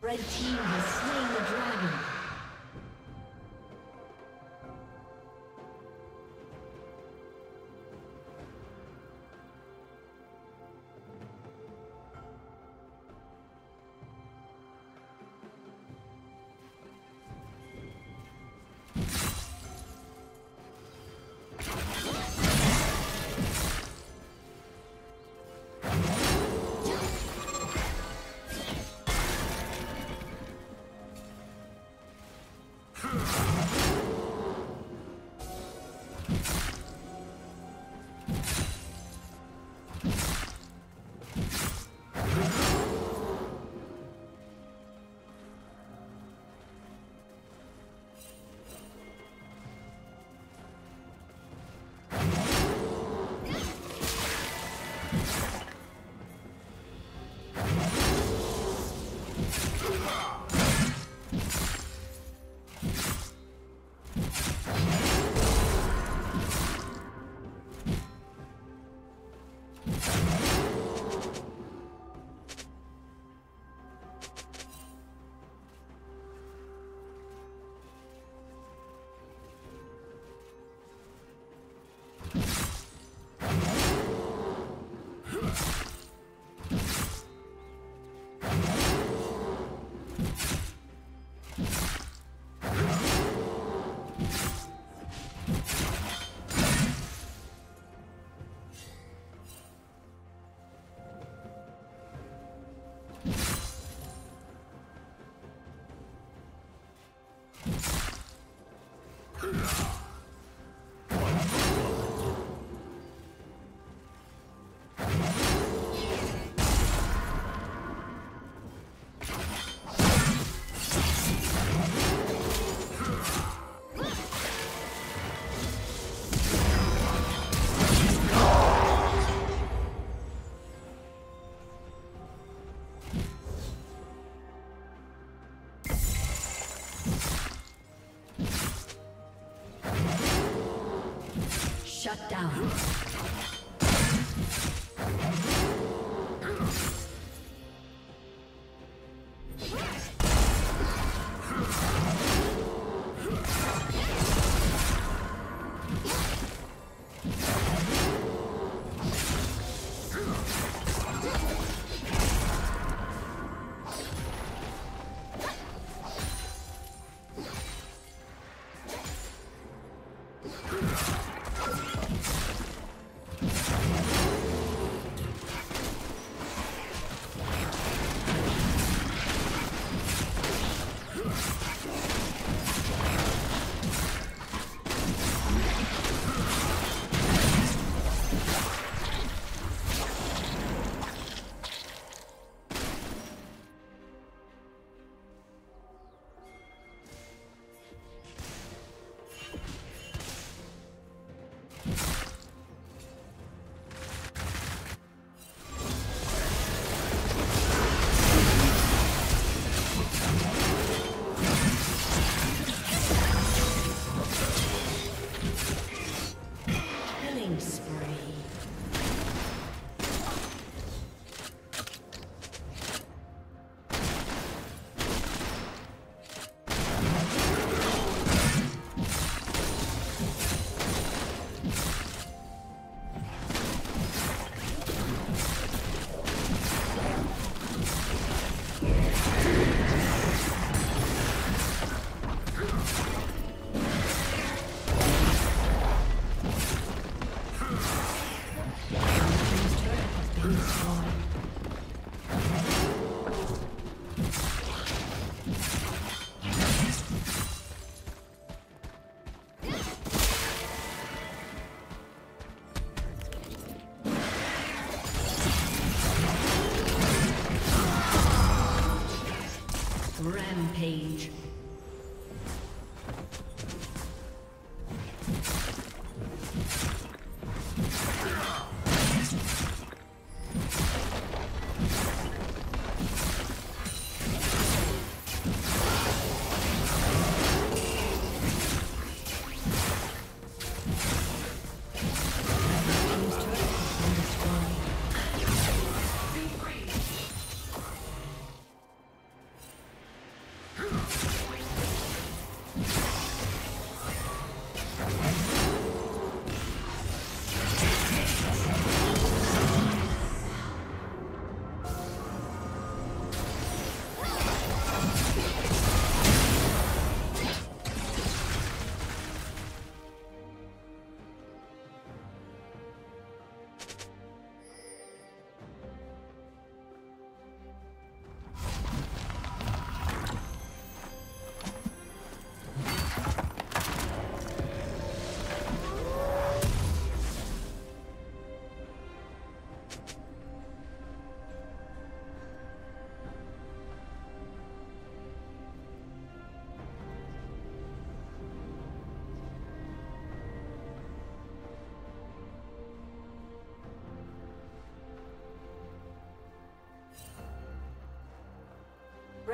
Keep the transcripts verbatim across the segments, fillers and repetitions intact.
Red team has slain the dragon. Shut down. Rampage. You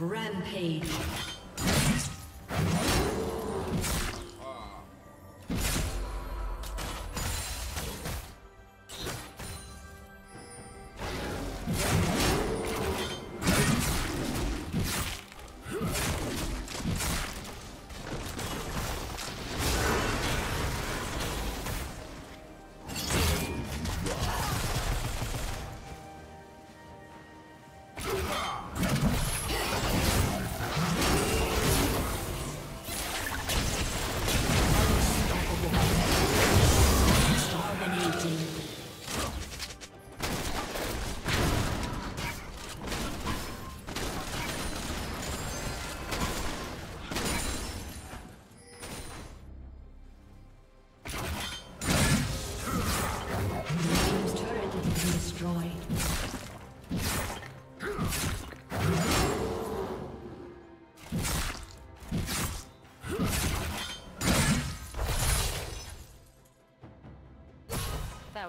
Rampage. That